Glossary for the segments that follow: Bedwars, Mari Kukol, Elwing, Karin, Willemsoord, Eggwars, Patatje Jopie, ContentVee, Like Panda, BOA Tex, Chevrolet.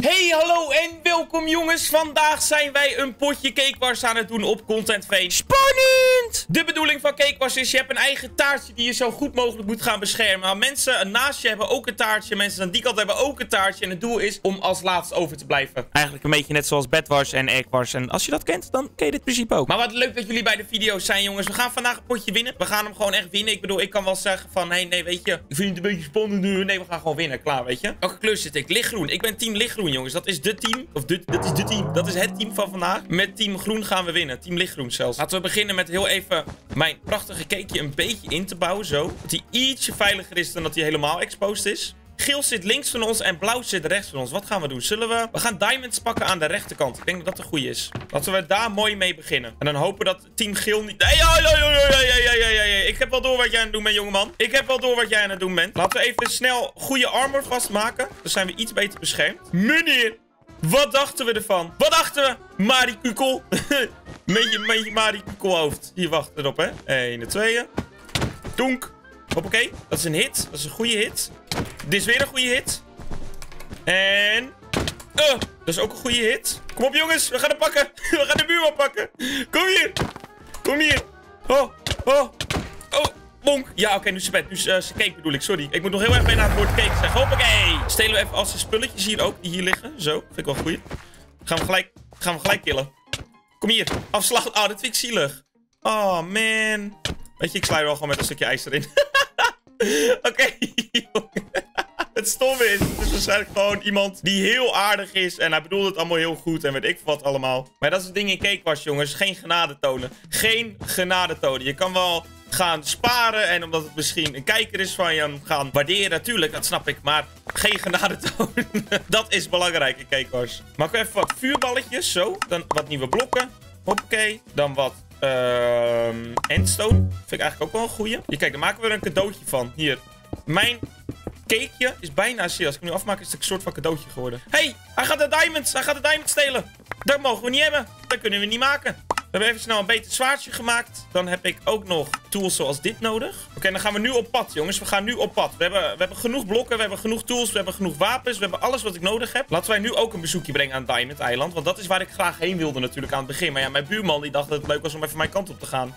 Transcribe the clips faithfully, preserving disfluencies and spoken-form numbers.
Hey, hallo en welkom jongens. Vandaag zijn wij een potje Eggwars aan het doen op ContentVee. Spannend! De bedoeling van Eggwars is, je hebt een eigen taartje die je zo goed mogelijk moet gaan beschermen. Maar mensen naast je hebben ook een taartje, mensen aan die kant hebben ook een taartje. En het doel is om als laatst over te blijven. Eigenlijk een beetje net zoals Bedwars en Eggwars. En als je dat kent, dan ken je dit principe ook. Maar wat leuk dat jullie bij de video's zijn jongens. We gaan vandaag een potje winnen. We gaan hem gewoon echt winnen. Ik bedoel, ik kan wel zeggen van, hey, nee, weet je, ik vind het een beetje spannend nu. Nee, we gaan gewoon winnen. Klaar, weet je. Welke kleur zit ik? Lichtgroen. Ik ben team lichtgroen. Jongens, dat is de team. Of dit is de team. Dat is het team van vandaag. Met team groen gaan we winnen. Team lichtgroen zelfs. Laten we beginnen met heel even mijn prachtige cakeje een beetje in te bouwen. Zo. Dat hij ietsje veiliger is dan dat hij helemaal exposed is. Geel zit links van ons en blauw zit rechts van ons. Wat gaan we doen? Zullen we... We gaan diamonds pakken aan de rechterkant. Ik denk dat dat de goede is. Laten we daar mooi mee beginnen. En dan hopen dat team geel niet... Hey, hey, hey, hey, hey, hey. Ik heb wel door wat jij aan het doen bent, jongeman. Ik heb wel door wat jij aan het doen bent. Laten we even snel goede armor vastmaken. Dan zijn we iets beter beschermd. Meneer, wat dachten we ervan? Wat dachten we? Mari Kukol. Met je, met je Mari Kukol hoofd. Hier, wacht erop, hè. Eén, tweeën. Donk. Hoppakee. Dat is een hit. Dat is een goede hit. Dit is weer een goede hit. En... Uh, dat is ook een goede hit. Kom op jongens, we gaan hem pakken. We gaan de buurman pakken. Kom hier. Kom hier. Oh, oh, oh. Bonk. Ja, oké, okay, nu is ze bed. Nu is uh, ze cake bedoel ik, sorry. Ik moet nog heel erg bijna het woord cake zeggen. Hoppakee. Stelen we even als de spulletjes hier ook, die hier liggen. Zo, vind ik wel goed. Gaan we gelijk, gaan we gelijk killen. Kom hier. Afslag. Oh, dat vind ik zielig. Oh, man. Weet je, ik sla er wel gewoon met een stukje ijs erin. Oké, okay, het stomme is, het is waarschijnlijk gewoon iemand die heel aardig is. En hij bedoelt het allemaal heel goed en weet ik wat allemaal. Maar dat is het ding in Eggwars, jongens. Geen genade tonen. Geen genade tonen. Je kan wel gaan sparen en omdat het misschien een kijker is van je gaan waarderen. Natuurlijk, dat snap ik. Maar geen genade tonen. Dat is belangrijk in Eggwars. Maak even wat vuurballetjes, zo. Dan wat nieuwe blokken. Hoppakee. Dan wat... Um, endstone. Vind ik eigenlijk ook wel een goeie. Hier, kijk, daar maken we er een cadeautje van. Hier. Mijn cakeje is bijna zeer. Als ik hem nu afmaak, is het een soort van cadeautje geworden. Hé, hey, hij gaat de diamonds. Hij gaat de diamonds stelen. Dat mogen we niet hebben. Dat kunnen we niet maken. We hebben even snel een beter zwaardje gemaakt. Dan heb ik ook nog tools zoals dit nodig. Oké, okay, dan gaan we nu op pad, jongens. We gaan nu op pad. We hebben, we hebben genoeg blokken, we hebben genoeg tools, we hebben genoeg wapens. We hebben alles wat ik nodig heb. Laten wij nu ook een bezoekje brengen aan Diamond Island. Want dat is waar ik graag heen wilde natuurlijk aan het begin. Maar ja, mijn buurman die dacht dat het leuk was om even mijn kant op te gaan.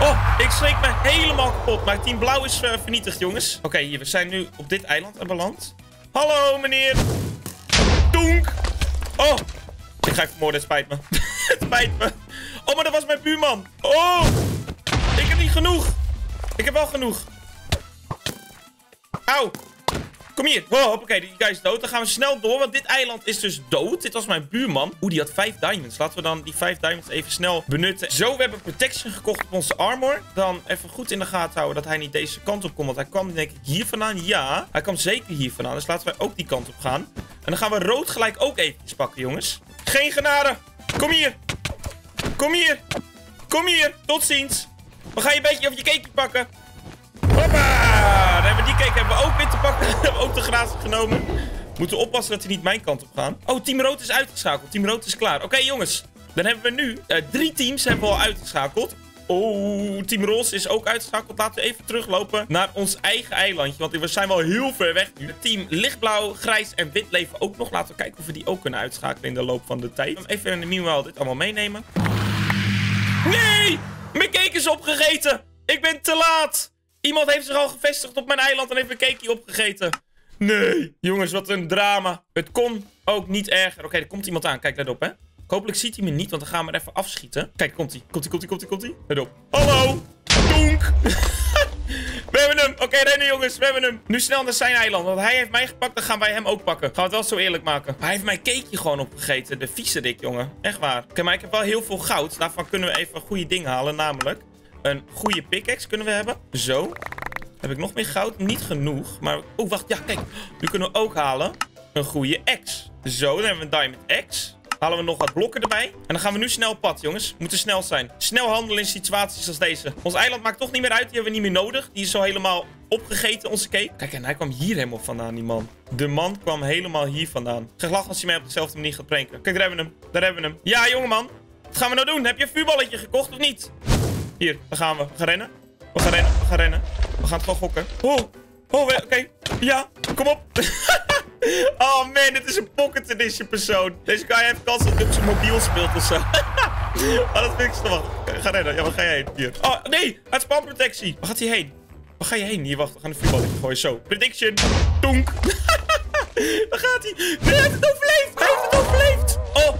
Oh, ik schrik me helemaal kapot. Mijn team blauw is uh, vernietigd, jongens. Oké, okay, hier, we zijn nu op dit eiland beland. Hallo, meneer. Doenk. Oh, ik ga je vermoorden, het spijt me. Het spijt me. Oh, maar dat was mijn buurman. Oh. Ik heb niet genoeg. Ik heb wel genoeg. Auw. Kom hier. Wow, hoppakee. Die guy is dood. Dan gaan we snel door, want dit eiland is dus dood. Dit was mijn buurman. Oeh, die had vijf diamonds. Laten we dan die vijf diamonds even snel benutten. Zo, we hebben protection gekocht op onze armor. Dan even goed in de gaten houden dat hij niet deze kant op komt. Want hij kwam denk ik hier vandaan. Ja, hij kwam zeker hier vandaan. Dus laten wij ook die kant op gaan. En dan gaan we rood gelijk ook eventjes pakken, jongens. Geen genade. Kom hier. Kom hier. Kom hier. Tot ziens. We gaan je een beetje op je cakeje pakken. Hoppa. Dan hebben we die cake hebben we ook weer te pakken. Hebben we ook de grazen genomen. Moeten oppassen dat hij niet mijn kant op gaan. Oh, team rood is uitgeschakeld. Team rood is klaar. Oké, okay, jongens. Dan hebben we nu uh, drie teams hebben we al uitgeschakeld. Oh, team roze is ook uitgeschakeld. Laten we even teruglopen naar ons eigen eilandje. Want we zijn wel heel ver weg nu. Team lichtblauw, grijs en wit leven ook nog. Laten we kijken of we die ook kunnen uitschakelen in de loop van de tijd. Even in de meanwhile dit allemaal meenemen. Nee! Mijn cake is opgegeten! Ik ben te laat! Iemand heeft zich al gevestigd op mijn eiland en heeft mijn cakeje opgegeten. Nee! Jongens, wat een drama. Het kon ook niet erger. Oké, okay, er komt iemand aan. Kijk, let op, hè. Hopelijk ziet hij me niet, want dan gaan we er even afschieten. Kijk, komt hij. Komt hij, komt hij, komt hij, komt hij. Let op. Hallo! Donk! We hebben hem! Oké, okay, rennen jongens, we hebben hem. Nu snel naar zijn eiland, want hij heeft mij gepakt, dan gaan wij hem ook pakken. Gaan we het wel zo eerlijk maken. Maar hij heeft mijn cakeje gewoon opgegeten, de viezerik, jongen. Echt waar. Oké, okay, maar ik heb wel heel veel goud. Daarvan kunnen we even een goede ding halen, namelijk een goede pickaxe kunnen we hebben. Zo. Heb ik nog meer goud? Niet genoeg, maar... Oh, wacht, ja, kijk. Nu kunnen we ook halen een goede axe. Zo, dan hebben we een diamond axe. Halen we nog wat blokken erbij. En dan gaan we nu snel op pad, jongens. We moeten snel zijn. Snel handelen in situaties als deze. Ons eiland maakt toch niet meer uit. Die hebben we niet meer nodig. Die is zo helemaal opgegeten, onze cake. Kijk, en hij kwam hier helemaal vandaan, die man. De man kwam helemaal hier vandaan. Ik ga lachen als hij mij op dezelfde manier gaat pranken. Kijk, daar hebben we hem. Daar hebben we hem. Ja, jongeman. Wat gaan we nou doen? Heb je een vuurballetje gekocht of niet? Hier, daar gaan we. We gaan rennen. We gaan rennen. We gaan rennen. We gaan het gewoon gokken. Oh, oh oké. Okay. Ja, kom op. Oh man, dit is een pocket edition persoon. Deze guy heeft kans dat hij op zijn mobiel speelt of zo. Oh, dat vind ik stom. Ga rennen. Ja, waar ga jij heen? Hier. Oh, nee. Uit spamprotectie. Waar gaat hij heen? Waar ga je heen? Hier, wacht. We gaan de vuurbal even gooien. Zo. Prediction. Donk. Daar gaat hij. Hij heeft het overleefd. Hij heeft het overleefd. Oh.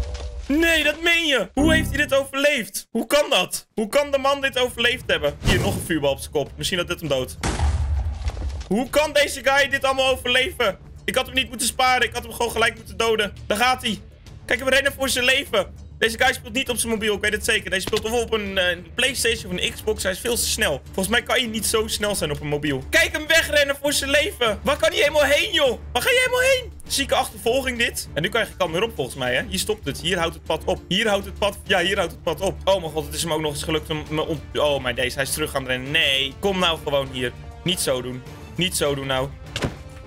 Nee, dat meen je. Hoe heeft hij dit overleefd? Hoe kan dat? Hoe kan de man dit overleefd hebben? Hier, nog een vuurbal op zijn kop. Misschien dat dit hem doodt. Hoe kan deze guy dit allemaal overleven? Ik had hem niet moeten sparen. Ik had hem gewoon gelijk moeten doden. Daar gaat hij. Kijk, we rennen voor zijn leven. Deze guy speelt niet op zijn mobiel. Ik weet het zeker. Hij speelt of op een, uh, een PlayStation of een Xbox. Hij is veel te snel. Volgens mij kan je niet zo snel zijn op een mobiel. Kijk hem wegrennen voor zijn leven. Waar kan hij helemaal heen, joh? Waar ga je helemaal heen? Zieke achtervolging dit. En nu kan je geen kant meer op, volgens mij, hè? Hier stopt het. Hier houdt het pad op. Hier houdt het pad... Ja, hier houdt het pad op. Oh mijn god, het is hem ook nog eens gelukt om me om... Oh mijn deze, hij is terug gaan rennen. Nee, kom nou gewoon hier. Niet zo doen. Niet zo doen nou.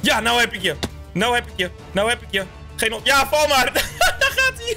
Ja, nou heb ik je. Nou heb ik je. Nou heb ik je. Geen op... Ja, val maar. Daar gaat hij.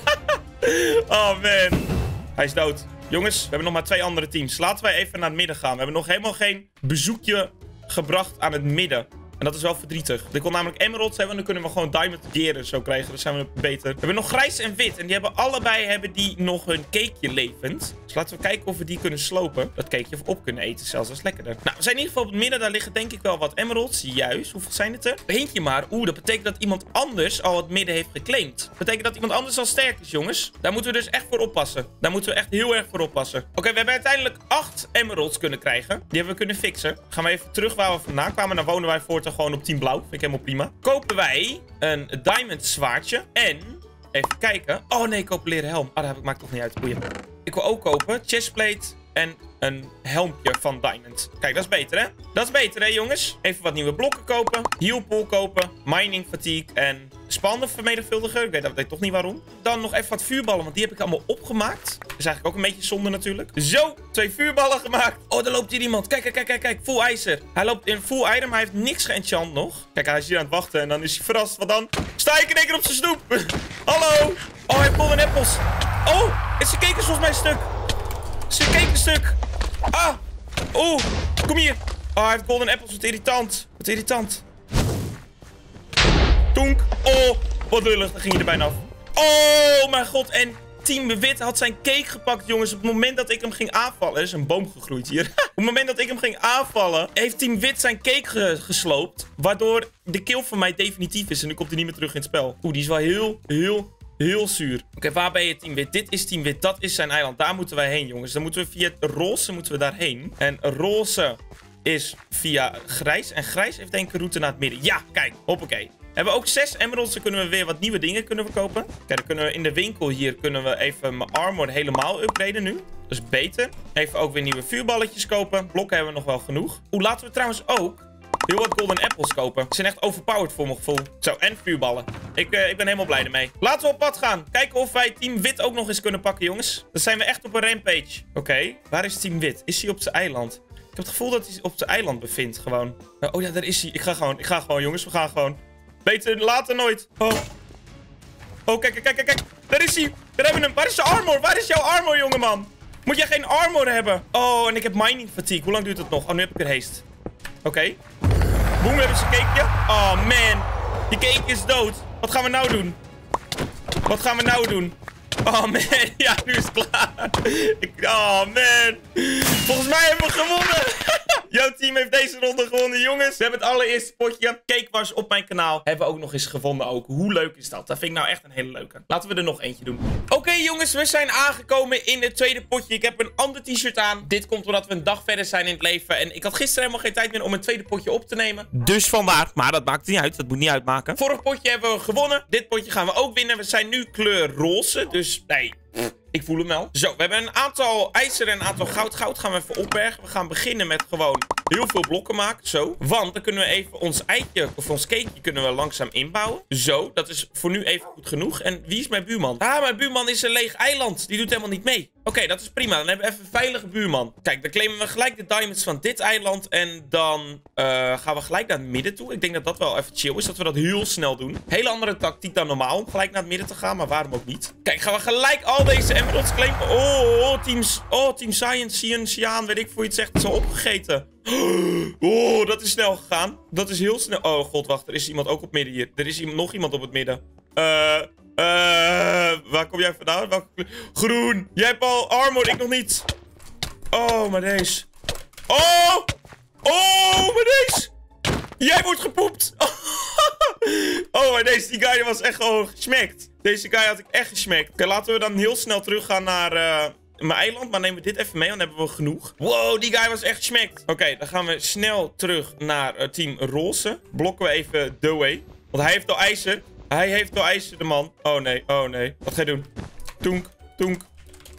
Oh man. Hij is dood. Jongens, we hebben nog maar twee andere teams. Laten wij even naar het midden gaan. We hebben nog helemaal geen bezoekje gebracht aan het midden. En dat is wel verdrietig. Ik wil namelijk emeralds hebben. En dan kunnen we gewoon diamond geren zo krijgen. Dan zijn we beter. We hebben nog grijs en wit. En die hebben allebei hebben die nog hun cakeje levend. Dus laten we kijken of we die kunnen slopen. Dat cakeje of op kunnen eten zelfs. Dat is lekkerder. Nou, we zijn in ieder geval op het midden. Daar liggen denk ik wel wat emeralds. Juist. Hoeveel zijn het er? Eentje maar. Oeh, dat betekent dat iemand anders al het midden heeft geclaimd. Dat betekent dat iemand anders al sterk is, jongens. Daar moeten we dus echt voor oppassen. Daar moeten we echt heel erg voor oppassen. Oké, okay, we hebben uiteindelijk acht emeralds kunnen krijgen. Die hebben we kunnen fixen. Gaan we even terug waar we vandaan kwamen. Dan wonen wij voortaan gewoon op team blauw. Vind ik helemaal prima. Kopen wij een diamond zwaardje. En, even kijken. Oh nee, ik koop een leren helm. Ah, dat maakt toch niet uit. Boeien. Ik wil ook kopen chestplate en een helmpje van diamond. Kijk, dat is beter, hè? Dat is beter, hè, jongens? Even wat nieuwe blokken kopen. Healpool kopen. Mining fatigue en spanden vermenigvuldiger. Ik weet dat toch niet waarom. Dan nog even wat vuurballen, want die heb ik allemaal opgemaakt. Dat is eigenlijk ook een beetje zonde natuurlijk. Zo, twee vuurballen gemaakt. Oh, daar loopt hier iemand. Kijk, kijk, kijk, kijk. Full ijzer. Hij loopt in full item. Hij heeft niks geenchant nog. Kijk, hij is hier aan het wachten en dan is hij verrast. Want dan sta ik in één keer op zijn snoep. Hallo. Oh, hij heeft pollen en appels. Oh, zijn cake is volgens mij stuk. Zijn cake is stuk. Ah. Oeh, kom hier. Oh, hij heeft golden apples. Wat irritant. Wat irritant. Tonk. Oh, wat lullig. Dan ging je er bijna af. Oh, mijn god. En Team Wit had zijn cake gepakt, jongens. Op het moment dat ik hem ging aanvallen... Er is een boom gegroeid hier. Op het moment dat ik hem ging aanvallen... heeft Team Wit zijn cake ge gesloopt. Waardoor de kill van mij definitief is. En nu komt hij niet meer terug in het spel. Oeh, die is wel heel, heel... heel zuur. Oké, okay, waar ben je, Team Wit? Dit is Team Wit. Dat is zijn eiland. Daar moeten wij heen, jongens. Dan moeten we via het roze moeten we daarheen. En roze is via grijs. En grijs heeft denk ik een route naar het midden. Ja, kijk. Hoppakee. We hebben ook zes emeralds. Dan kunnen we weer wat nieuwe dingen kunnen we kopen. Kijk, okay, dan kunnen we in de winkel hier kunnen we even mijn armor helemaal upgraden nu. Dat is beter. Even ook weer nieuwe vuurballetjes kopen. Blokken hebben we nog wel genoeg. Oeh, laten we trouwens ook... heel wat golden apples kopen. Ze zijn echt overpowered voor mijn gevoel. Zo, en vuurballen. Ik, uh, ik ben helemaal blij ermee. Laten we op pad gaan. Kijken of wij Team Wit ook nog eens kunnen pakken, jongens. Dan zijn we echt op een rampage. Oké, okay. Waar is Team Wit? Is hij op zijn eiland? Ik heb het gevoel dat hij op zijn eiland bevindt, gewoon. Oh ja, daar is hij. Ik ga gewoon, ik ga gewoon, jongens. We gaan gewoon. Beter later nooit. Oh, oh kijk, kijk, kijk, kijk. Daar is hij. Daar hebben we hem. Waar is zijn armor? Waar is jouw armor, jongeman? Moet jij geen armor hebben? Oh, en ik heb mining fatigue. Hoe lang duurt dat nog? Oh, nu heb ik er haste. Oké. Okay. Boem, we hebben zijn cakeje. Oh, man. Die cake is dood. Wat gaan we nou doen? Wat gaan we nou doen? Oh, man. Ja, nu is het klaar. Ik... Oh, man. Volgens mij hebben we gewonnen. Jouw team heeft deze ronde gewonnen, jongens. We hebben het allereerste potje Eggwars op mijn kanaal. Hebben we ook nog eens gevonden ook. Hoe leuk is dat? Dat vind ik nou echt een hele leuke. Laten we er nog eentje doen. Oké, okay, jongens. We zijn aangekomen in het tweede potje. Ik heb een ander t-shirt aan. Dit komt omdat we een dag verder zijn in het leven. En ik had gisteren helemaal geen tijd meer om een tweede potje op te nemen. Dus vandaar. Maar dat maakt niet uit. Dat moet niet uitmaken. Vorig potje hebben we gewonnen. Dit potje gaan we ook winnen. We zijn nu kleur roze. Dus nee... Ik voel hem wel. Zo, we hebben een aantal ijzer en een aantal goud. Goud gaan we even opbergen. We gaan beginnen met gewoon heel veel blokken maken. Zo. Want dan kunnen we even ons eitje of ons cakeje kunnen we langzaam inbouwen. Zo, dat is voor nu even goed genoeg. En wie is mijn buurman? Ah, mijn buurman is een leeg eiland. Die doet helemaal niet mee. Oké, okay, dat is prima. Dan hebben we even een veilige buurman. Kijk, dan claimen we gelijk de diamonds van dit eiland. En dan uh, gaan we gelijk naar het midden toe. Ik denk dat dat wel even chill is. Dat we dat heel snel doen. Hele andere tactiek dan normaal om gelijk naar het midden te gaan. Maar waarom ook niet? Kijk, gaan we gelijk al deze emeralds claimen. Oh, oh, teams, oh, Team Science, Cian, Cian, weet ik hoe je het zegt. Het is al opgegeten. Oh, dat is snel gegaan. Dat is heel snel. Oh god, wacht. Er is iemand ook op midden hier. Er is iemand, nog iemand op het midden. Eh... Uh... Eh, uh, waar kom jij vandaan? Welke kleur? Groen. Jij hebt al armor, ik nog niet. Oh, maar deze. Oh! Oh, maar deze. Jij wordt gepoept. Oh, maar deze. Die guy was echt gewoon gesmekt. Deze guy had ik echt gesmekt. Oké, okay, laten we dan heel snel teruggaan naar uh, mijn eiland. Maar nemen we dit even mee, dan hebben we genoeg. Wow, die guy was echt gesmekt. Oké, okay, dan gaan we snel terug naar uh, team roze. Blokken we even de way. Want hij heeft al ijzer. Hij heeft al ijzer, de man. Oh nee, oh nee. Wat ga je doen? Toenk, toenk.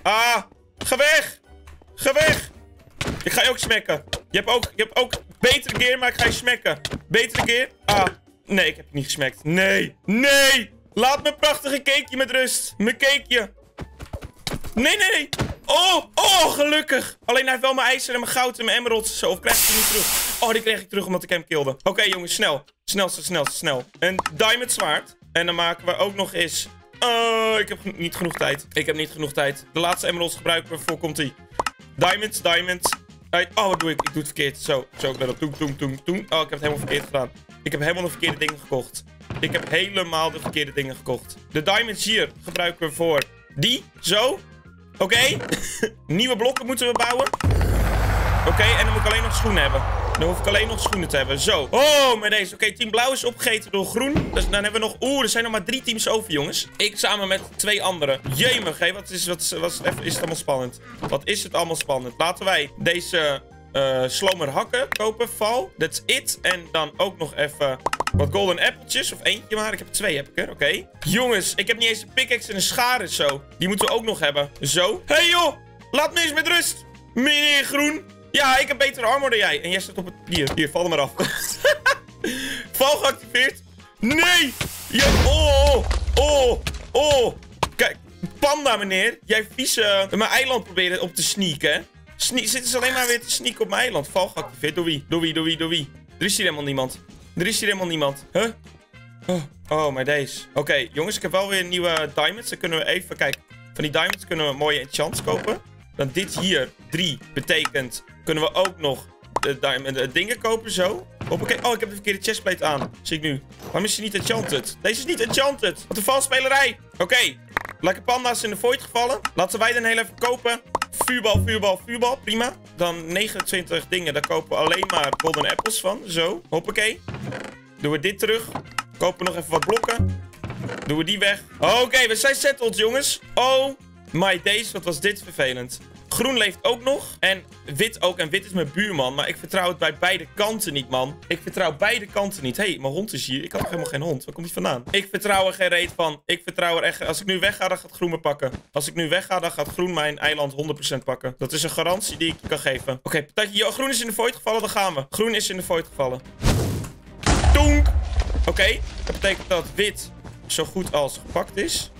Ah, ga weg. Ga weg. Ik ga je ook smekken. Je hebt ook, je hebt ook betere gear, maar ik ga je smekken. Betere gear. Ah, nee, ik heb je niet gesmekt. Nee, nee. Laat mijn prachtige cakeje met rust. Mijn cakeje. Nee, nee, nee. Oh, oh, gelukkig. Alleen hij heeft wel mijn ijzer en mijn goud en mijn emeralds en zo. Of krijg ik die niet terug? Oh, die kreeg ik terug omdat ik hem kilde. Oké, okay, jongens, snel. Snel, snel, snel, snel. Een diamond zwaard. En dan maken we ook nog eens... Oh, ik heb niet genoeg tijd. Ik heb niet genoeg tijd. De laatste emeralds gebruiken we. Voor komt die. Diamond, diamond. Oh, wat doe ik? Ik doe het verkeerd. Zo, zo. Ik ben op. Toen, toen, toen, toen. Oh, ik heb het helemaal verkeerd gedaan. Ik heb helemaal de verkeerde dingen gekocht. Ik heb helemaal de verkeerde dingen gekocht. De diamonds hier gebruiken we voor die. Zo. Oké. Okay. Nieuwe blokken moeten we bouwen. Oké, okay, en dan moet ik alleen nog schoenen hebben. Dan hoef ik alleen nog schoenen te hebben. Zo. Oh, maar deze. Oké, okay, team blauw is opgegeten door groen. Dus dan hebben we nog... Oeh, er zijn nog maar drie teams over, jongens. Ik samen met twee anderen. Jemig, hé. Wat is, wat is, wat is, even, is het allemaal spannend? Wat is het allemaal spannend? Laten wij deze uh, slomer hakken kopen. Val. That's it. En dan ook nog even wat golden appeltjes. Of eentje maar. Ik heb twee, heb ik er. Oké. Okay. Jongens, ik heb niet eens een pickaxe en een schaar en zo. Die moeten we ook nog hebben. Zo. Hé, hey, joh. Laat me eens met rust. Meneer groen. Ja, ik heb betere armor dan jij. En jij staat op het... Hier, hier, val er maar af. Val geactiveerd. Nee! Ja, oh, oh, oh. Kijk, panda, meneer. Jij vieze... Mijn eiland proberen op te sneaken, hè? Sne Zitten ze alleen maar weer te sneaken op mijn eiland. Val geactiveerd. Door wie? Door wie? Door wie? Door wie? Er is hier helemaal niemand. Er is hier helemaal niemand. Huh? Oh, oh maar deze. Oké, okay, jongens, ik heb wel weer nieuwe diamonds. Dan kunnen we even... Kijk, van die diamonds kunnen we een mooie enchants kopen. Dan dit hier, drie, betekent... Kunnen we ook nog de, de, de dingen kopen, zo. Hoppakee. Oh, ik heb de verkeerde chestplate aan. Zie ik nu. Waarom is ze niet enchanted? Deze is niet enchanted. Wat een valsspelerij. Oké. Okay. Lekker panda's in de void gevallen. Laten wij dan heel even kopen. Vuurbal, vuurbal, vuurbal. Prima. Dan negenentwintig dingen. Daar kopen we alleen maar golden apples van. Zo. Hoppakee. Doen we dit terug. Kopen nog even wat blokken. Doen we die weg. Oké, okay, we zijn settled, jongens. Oh... My days, wat was dit vervelend. Groen leeft ook nog. En wit ook. En wit is mijn buurman. Maar ik vertrouw het bij beide kanten niet, man. Ik vertrouw beide kanten niet. Hé, hey, mijn hond is hier. Ik had nog helemaal geen hond. Waar komt die vandaan? Ik vertrouw er geen reet van. Ik vertrouw er echt... Als ik nu wegga, dan gaat groen me pakken. Als ik nu wegga, dan gaat groen mijn eiland honderd procent pakken. Dat is een garantie die ik je kan geven. Oké, okay, patatje. Groen is in de void gevallen. Dan gaan we. Groen is in de void gevallen. Toenk. Oké, okay, dat betekent dat wit zo goed als gepakt is.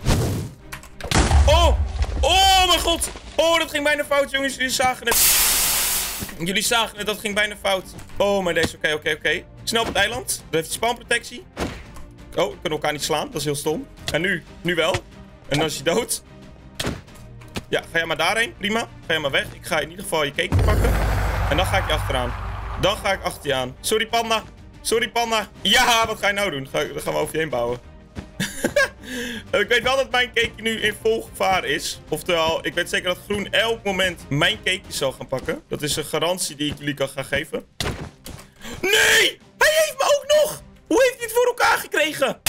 Oh! Oh, mijn god. Oh, dat ging bijna fout, jongens. Jullie zagen het. Jullie zagen het. Dat ging bijna fout. Oh, maar deze. Oké, oké, oké. Snel op het eiland. Dat heeft spawnprotectie. Oh, we kunnen elkaar niet slaan. Dat is heel stom. En nu. Nu wel. En dan is hij dood. Ja, ga jij maar daarheen. Prima. Ga jij maar weg. Ik ga in ieder geval je cake pakken. En dan ga ik je achteraan. Dan ga ik achter je aan. Sorry, panda. Sorry, panda. Ja, wat ga je nou doen? Dan gaan we over je heen bouwen. Ik weet wel dat mijn cakeje nu in vol gevaar is. Oftewel, ik weet zeker dat groen elk moment mijn cakeje zal gaan pakken. Dat is een garantie die ik jullie kan gaan geven. Nee! Hij heeft me ook nog! Hoe heeft hij het voor elkaar gekregen?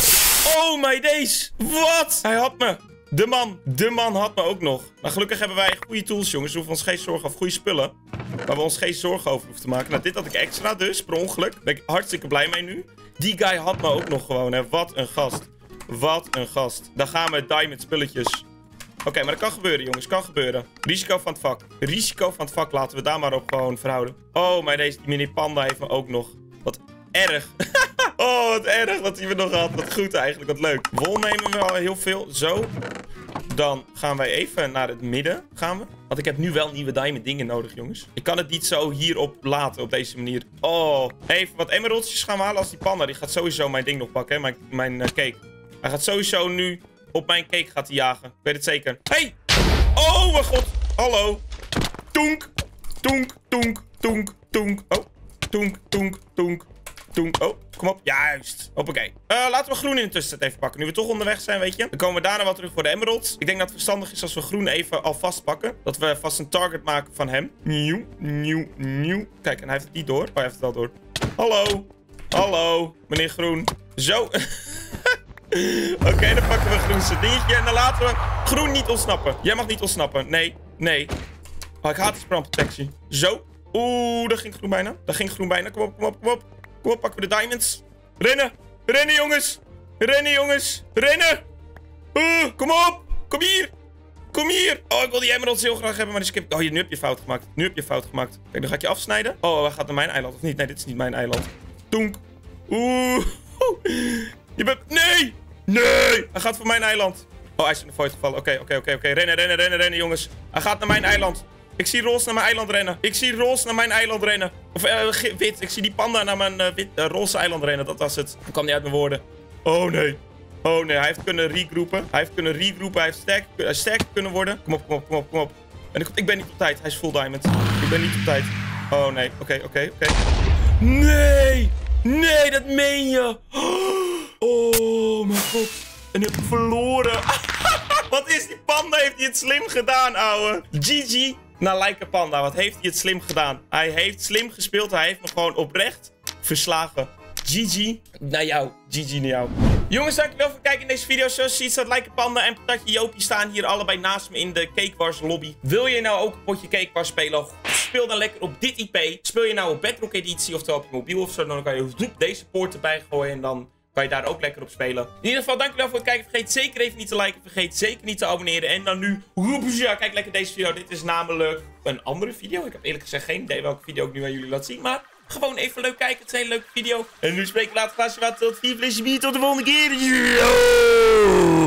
Oh my days! Wat? Hij had me. De man. De man had me ook nog. Maar gelukkig hebben wij goede tools, jongens. We hoeven ons geen zorgen over. Goede spullen. Waar we ons geen zorgen over hoeven te maken. Nou, dit had ik extra dus, per ongeluk. Daar ben ik hartstikke blij mee nu. Die guy had me ook nog gewoon, hè. Wat een gast. Wat een gast. Dan gaan we diamond spulletjes. Oké, okay, maar dat kan gebeuren, jongens. Kan gebeuren. Risico van het vak. Risico van het vak. Laten we daar maar op gewoon verhouden. Oh, maar deze mini panda heeft me ook nog. Wat erg. Oh, wat erg dat hij me nog had. Wat goed eigenlijk. Wat leuk. Wol nemen we al heel veel. Zo. Dan gaan wij even naar het midden. Gaan we. Want ik heb nu wel nieuwe diamond dingen nodig, jongens. Ik kan het niet zo hierop laten, op deze manier. Oh. Even wat emeraldjes gaan halen als die panda. Die gaat sowieso mijn ding nog pakken, hè. Mijn, mijn uh, cake. Hij gaat sowieso nu op mijn cake gaat hij jagen. Ik weet het zeker. Hey! Oh mijn god. Hallo. Toenk. Toenk. Toenk. Toenk, toenk. Oh. Toenk, toenk, toenk. Toenk. Oh, kom op. Juist. Hoppakee. Uh, laten we groen intussen even pakken. Nu we toch onderweg zijn, weet je. Dan komen we daarna wel terug voor de emeralds. Ik denk dat het verstandig is als we groen even alvast pakken. Dat we vast een target maken van hem. Nieuw, nieuw, nieuw. Kijk, en hij heeft het niet door. Oh, hij heeft het wel door. Hallo. Hallo. Meneer Groen. Zo. Oké, okay, dan pakken we groen zijn dingetje. En dan laten we groen niet ontsnappen. Jij mag niet ontsnappen. Nee, nee. Oh, ik haat die spamprotectie. Zo. Oeh, daar ging groen bijna. Daar ging groen bijna. Kom op, kom op, kom op. Kom op, pakken we de diamonds. Rennen. Rennen, jongens. Rennen, jongens. Rennen. Oeh, kom op. Kom hier. Kom hier. Oh, ik wil die emeralds heel graag hebben, maar die skip... Oh, nu heb je fout gemaakt. Nu heb je fout gemaakt. Kijk, dan ga ik je afsnijden. Oh, hij gaat naar mijn eiland, of niet? Nee, dit is niet mijn eiland. Toenk. Oeh. Je bent... Nee. Nee. Hij gaat voor mijn eiland. Oh, hij is in de void gevallen. Oké, okay, oké, okay, oké, okay, oké. Okay. Rennen, rennen, rennen, rennen, jongens. Hij gaat naar mijn eiland. Ik zie roze naar mijn eiland rennen. Ik zie roze naar mijn eiland rennen. Of uh, wit. Ik zie die panda naar mijn uh, wit, uh, roze eiland rennen. Dat was het. Ik kwam niet uit mijn woorden. Oh nee. Oh nee. Hij heeft kunnen regroupen. Hij heeft kunnen regroupen. Hij heeft sterk, uh, sterk kunnen worden. Kom op, kom op, kom op, kom op. En ik, ik ben niet op tijd. Hij is full diamond. Ik ben niet op tijd. Oh nee. Oké, okay, oké, okay, oké. Okay. Nee. Nee, dat meen je. Oh mijn god. En ik heb verloren. Wat is die panda? Heeft hij het slim gedaan, ouwe? G G. Naar Like Panda. Wat heeft hij het slim gedaan? Hij heeft slim gespeeld. Hij heeft me gewoon oprecht verslagen. G G naar jou. G G naar jou. Jongens, dankjewel voor het kijken in deze video. Zoals je ziet staat Like Panda en Patatje Jopie staan hier allebei naast me in de Eggwars lobby. Wil je nou ook een potje Eggwars spelen? Speel dan lekker op dit I P. Speel je nou op Bedrock editie, oftewel op je mobiel of zo. Dan kan je deze poort erbij gooien en dan... kan je daar ook lekker op spelen. In ieder geval, dankjewel voor het kijken. Vergeet zeker even niet te liken. Vergeet zeker niet te abonneren. En dan nu... Ja, kijk lekker deze video. Dit is namelijk een andere video. Ik heb eerlijk gezegd geen idee welke video ik nu aan jullie laat zien. Maar gewoon even leuk kijken. Het is een hele leuke video. En nu spreken we later. Glaasje water. Tot vier flesje bier. Tot de volgende keer. Yo!